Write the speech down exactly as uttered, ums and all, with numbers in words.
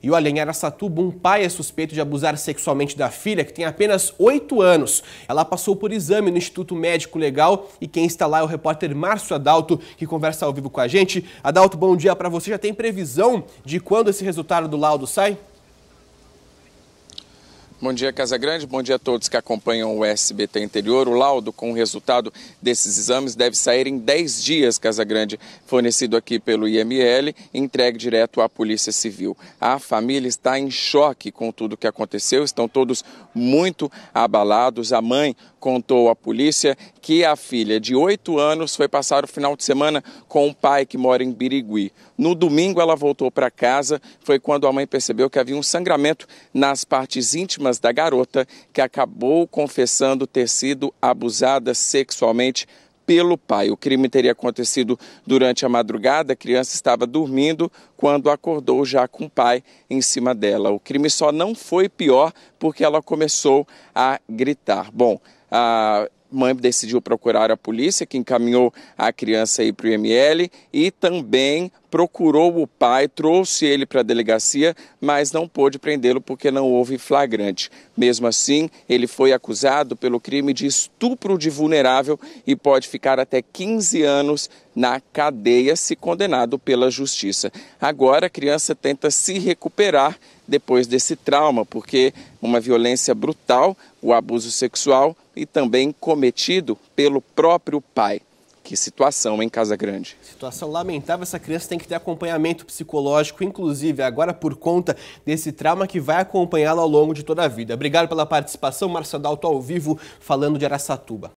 E olha, em Araçatuba, um pai é suspeito de abusar sexualmente da filha, que tem apenas oito anos. Ela passou por exame no Instituto Médico Legal e quem está lá é o repórter Márcio Adalto, que conversa ao vivo com a gente. Adalto, bom dia para você. Já tem previsão de quando esse resultado do laudo sai? Bom dia, Casa Grande. Bom dia a todos que acompanham o S B T Interior. O laudo com o resultado desses exames deve sair em dez dias, Casa Grande, fornecido aqui pelo I M L e entregue direto à Polícia Civil. A família está em choque com tudo o que aconteceu, estão todos muito abalados. A mãe contou à polícia que a filha de oito anos foi passar o final de semana com um pai que mora em Birigui. No domingo ela voltou para casa, foi quando a mãe percebeu que havia um sangramento nas partes íntimas da garota, que acabou confessando ter sido abusada sexualmente pelo pai. O crime teria acontecido durante a madrugada, a criança estava dormindo quando acordou já com o pai em cima dela. O crime só não foi pior porque ela começou a gritar. Bom, a... A mãe decidiu procurar a polícia, que encaminhou a criança aí para o I M L e também procurou o pai, trouxe ele para a delegacia, mas não pôde prendê-lo porque não houve flagrante. Mesmo assim, ele foi acusado pelo crime de estupro de vulnerável e pode ficar até quinze anos na cadeia se condenado pela justiça. Agora a criança tenta se recuperar depois desse trauma, porque uma violência brutal, o abuso sexual e também cometido pelo próprio pai. Que situação em Casa Grande. Situação lamentável, essa criança tem que ter acompanhamento psicológico, inclusive agora por conta desse trauma que vai acompanhá-la ao longo de toda a vida. Obrigado pela participação, Márcio Adalto ao vivo falando de Araçatuba.